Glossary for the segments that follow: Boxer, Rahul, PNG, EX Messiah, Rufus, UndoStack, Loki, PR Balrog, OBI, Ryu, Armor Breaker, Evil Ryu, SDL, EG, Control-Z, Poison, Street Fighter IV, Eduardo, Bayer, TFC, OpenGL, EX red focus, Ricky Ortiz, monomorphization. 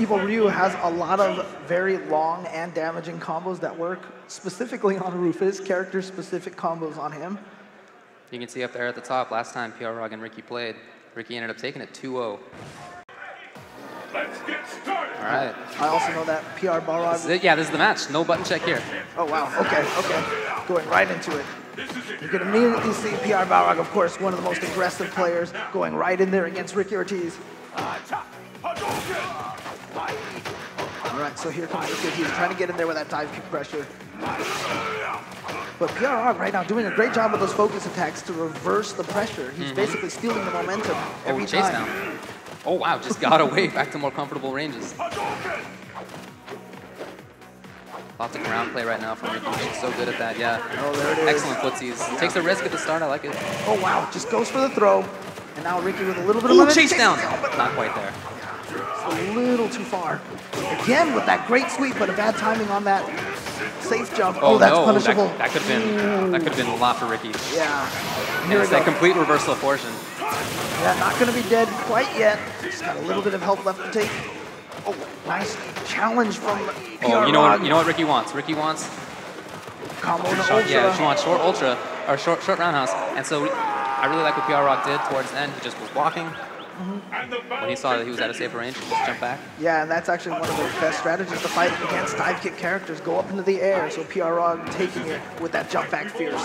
Evil Ryu has a lot of very long and damaging combos that work specifically on Rufus, character-specific combos on him. You can see up there at the top, last time PR Balrog and Ricky played, Ricky ended up taking it 2-0. Let's get started. All right. I also know that PR Balrog... This is the match. No button check here. Oh, wow. Okay, okay. Going right into it. You can immediately see PR Balrog, of course, one of the most aggressive players, going right in there against Ricky Ortiz. All right, so here comes Ricky Ortiz, trying to get in there with that dive kick pressure. But PR Balrog right now doing a great job with those focus attacks to reverse the pressure. He's basically stealing the momentum every time. Now. Oh, wow, just got away back to more comfortable ranges. Lots of ground play right now from Ricky. He's so good at that, yeah. Oh, there it is. Excellent footsies. Takes a risk at the start. I like it. Oh, wow, just goes for the throw. And now Ricky with a little bit of limit. Chase down. Not quite there. A little too far. Again with that great sweep, but a bad timing on that safe jump. Oh, that's punishable. That could have been a lot for Ricky. Yeah. Here it's that complete reversal of fortune. Yeah, not going to be dead quite yet. Just got a little bit of help left to take. Oh, nice challenge from PR Balrog. You know what Ricky wants? Ricky wants combo to ultra. Yeah, she wants short ultra or short roundhouse. And so I really like what PR Balrog did towards the end. He just was walking. When he saw that he was at a safer range, he just jumped back. Yeah, and that's actually one of the best strategies to fight against dive kick characters. Go up into the air, so PR Balrog taking it with that jump back fierce.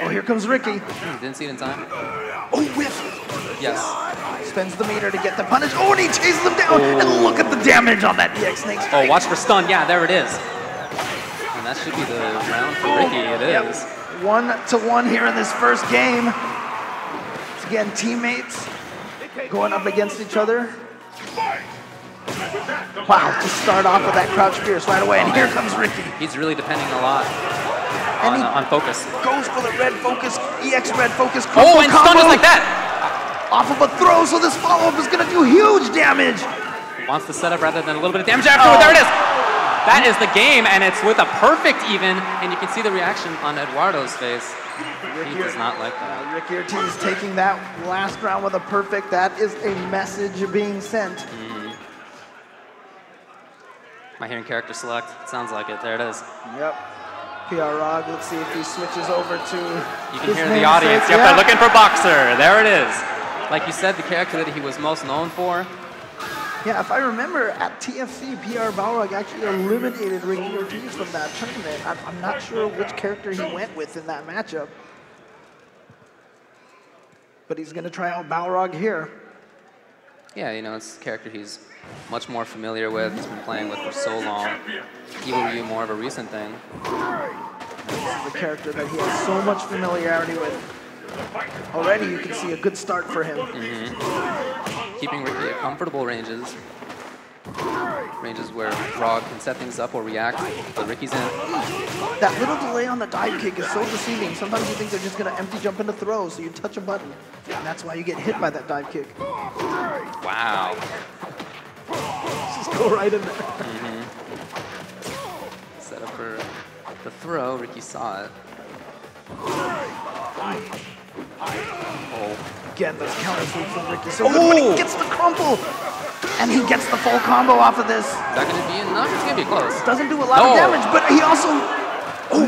Oh, here comes Ricky. Didn't see it in time. Oh, whiff. Yes. Spends the meter to get the punish. Oh, and he chases him down. Oh. And look at the damage on that DX Snake strike. Oh, watch for stun. Yeah, there it is. And that should be the round for Ricky. It is. 1-1 here in this first game. It's again, teammates going up against each other. Wow, just start off with that crouch fierce right away. And here comes Ricky. He's really depending a lot on focus. Goes for the red focus, EX red focus. Oh, and stunned us like that! Off of a throw, so this follow-up is going to do huge damage! Wants the setup rather than a little bit of damage afterward. There it is! That is the game, and it's with a perfect even, and you can see the reaction on Eduardo's face. He does not like that. Ricky Ortiz taking that last round with a perfect. That is a message being sent. Am I hearing character select? It sounds like it. There it is. Yep. PR Balrog, let's see if he switches over to... You can hear the audience. Yep, they're looking for Boxer. There it is. Like you said, the character that he was most known for. Yeah, if I remember, at TFC, PR Balrog actually eliminated Ricky Ortiz from that tournament. I'm not sure which character he went with in that matchup. But he's going to try out Balrog here. Yeah, you know, it's a character he's much more familiar with, he's been playing with for so long. Evil Ryu more of a recent thing. This is a character that he has so much familiarity with. Already you can see a good start for him. Keeping Ricky at comfortable ranges. Ranges where Balrog can set things up or react, but Ricky's in. That little delay on the dive kick is so deceiving. Sometimes you think they're just going to empty jump into throw, so you touch a button. And that's why you get hit by that dive kick. Wow. Just go right in there. Set up for the throw. Ricky saw it. Oh. Again, those counters from Ricky. So good when he gets the crumple. And he gets the full combo off of this. Is that going to be enough? It's going to be close. Doesn't do a lot of damage, but he also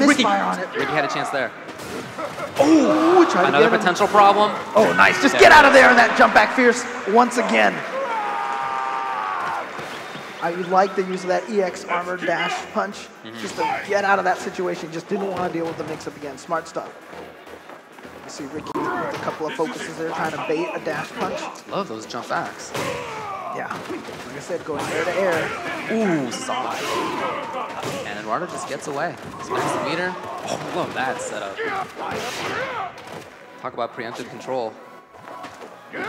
misfire on it. Ricky had a chance there. Oh, another potential problem. Oh, nice. Just get out of there in that jump back fierce once again. I like the use of that EX armor dash punch just to get out of that situation. Just didn't want to deal with the mix-up again. Smart stuff. You see Ricky with a couple of focuses there trying to bait a dash punch. Love those jump backs. Yeah. Like I said, going air to air. Ooh, solid. And Eduardo just gets away. Spends the meter. Oh, love that setup. Talk about preemptive control. Ooh,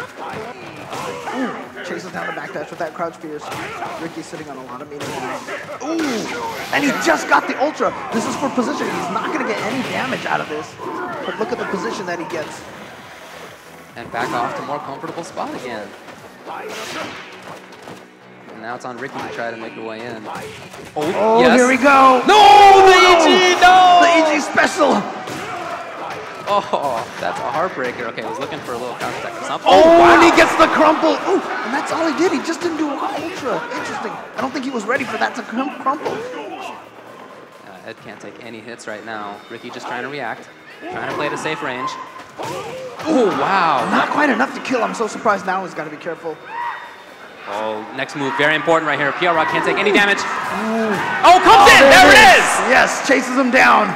chases down the back dash with that crouch fierce. Ricky's sitting on a lot of meter now. Ooh, and he just got the ultra. This is for position. He's not going to get any damage out of this. But look at the position that he gets. And back off to a more comfortable spot again. And now it's on Ricky to try to make a way in. Oh, here we go. No, the EG, no! The EG special. Oh, that's a heartbreaker. Okay, I was looking for a little counter attack or something. Oh, wow. And he gets the crumple. Ooh, and that's all he did. He just didn't do an ultra. Interesting. I don't think he was ready for that to crumple. Ed can't take any hits right now. Ricky just trying to react, trying to play at a safe range. Oh, wow. Not quite enough to kill. I'm so surprised now. He's got to be careful. Oh, next move, very important right here. PR Balrog can't take any damage. Ooh. Oh, comes in! There it is! Yes, chases him down.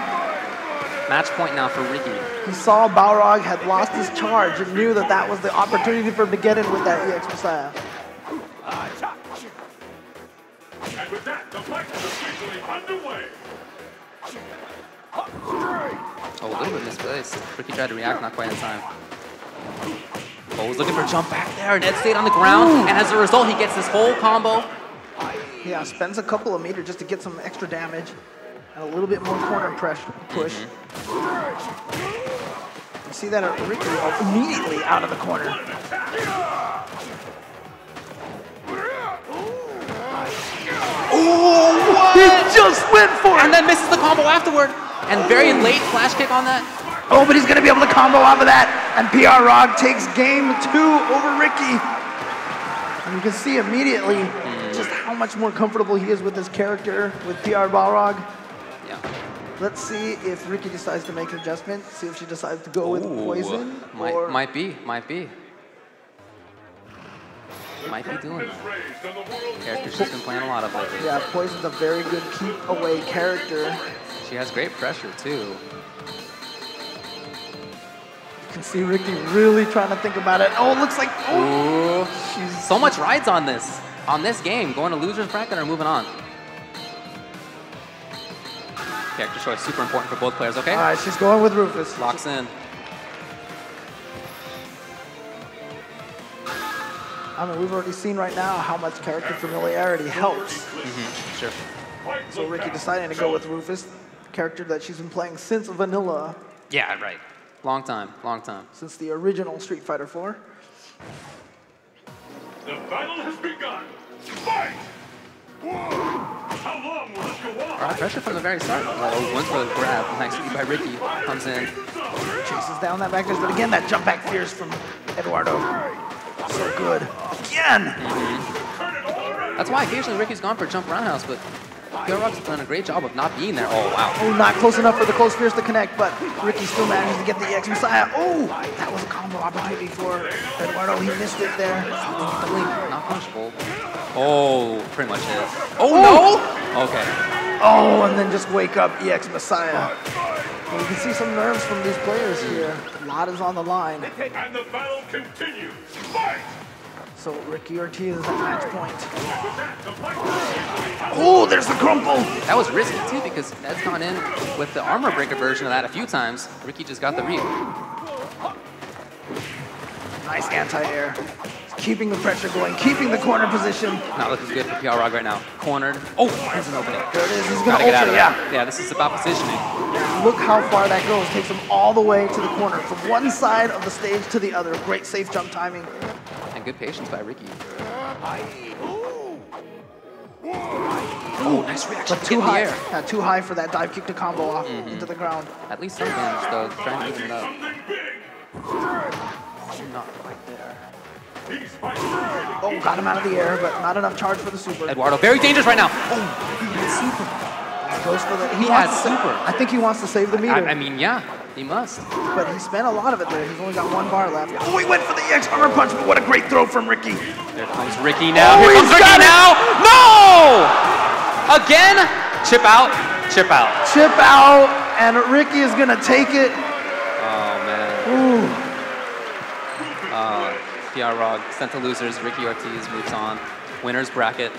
Match point now for Ricky. He saw Balrog had lost his charge and knew that that was the opportunity for him to get in with that EX Messiah. And with that, the fight is officially underway. Oh, a little bit misplaced. Ricky tried to react, not quite in time. Oh, he's looking for a jump back there, and Ed stayed on the ground, and as a result, he gets this whole combo. Yeah, spends a couple of meters just to get some extra damage, and a little bit more corner push. You see that Ricky immediately out of the corner. Oh, what? He just went for it! And then misses the combo afterward, and very late flash kick on that. Oh, but he's going to be able to combo off of that. And PR Balrog takes game 2 over Ricky. And you can see immediately just how much more comfortable he is with his character, with PR Balrog. Yeah. Let's see if Ricky decides to make an adjustment, see if she decides to go with Poison. Might be doing that. Characters she's been playing a lot of lately. Yeah, Poison's a very good keep away character. She has great pressure, too. You can see Ricky really trying to think about it. Oh, it looks like she's so much rides on this game. Going to loser's bracket or moving on. Character choice super important for both players. Okay. All right, she's going with Rufus. Locks in. I mean, we've already seen right now how much character familiarity helps. Sure. So Ricky deciding to go with Rufus, character that she's been playing since Vanilla. Yeah, right. Long time, long time. Since the original Street Fighter IV. The battle has begun. Fight! Whoa! How long will it go on? All right, pressure from the very start. One for the grab, nicely by Ricky. Comes in, chases down that back dash, but again that jump back fierce from Eduardo. So good. Again. That's why occasionally Ricky's gone for a jump roundhouse, but Balrog's done a great job of not being there. Oh, wow. Oh, not close enough for the close fierce to connect, but Ricky still manages to get the EX Messiah. Oh, that was a combo opportunity for Eduardo. He missed it there. Not punchable. Oh, pretty much it. Oh, no! Okay. Oh, and then just wake up EX Messiah. Well, you can see some nerves from these players here. A lot is on the line. And the battle continues. Fight! So Ricky Ortiz is at match point. Oh, there's the crumple! That was risky too because Ed's gone in with the Armor Breaker version of that a few times. Ricky just got the Ryu. Nice anti-air. Keeping the pressure going, keeping the corner position. Not looking good for PR Balrog right now. Cornered. Oh, there's an opening. There it is. He's got to get out of that. Yeah, this is about positioning. Look how far that goes. Takes him all the way to the corner. From one side of the stage to the other. Great safe jump timing. Good patience by Ricky. Oh, nice reaction. But too high. Yeah, too high for that dive kick to combo off into the ground. At least some damage though, trying to even it up. Not quite there. Oh, got him out of the air, but not enough charge for the super. Eduardo, very dangerous right now. Oh, he has super. He goes for the. He has super. I think he wants to save the meter. I mean, yeah. He must. But he spent a lot of it there. He's only got one bar left. Oh, he went for the EX armor punch, but what a great throw from Ricky. There comes Ricky now. Oh, here comes Ricky now. No! Again, chip out, chip out. Chip out, and Ricky is going to take it. Oh, man. PR Balrog sent to losers. Ricky Ortiz moves on. Winner's bracket.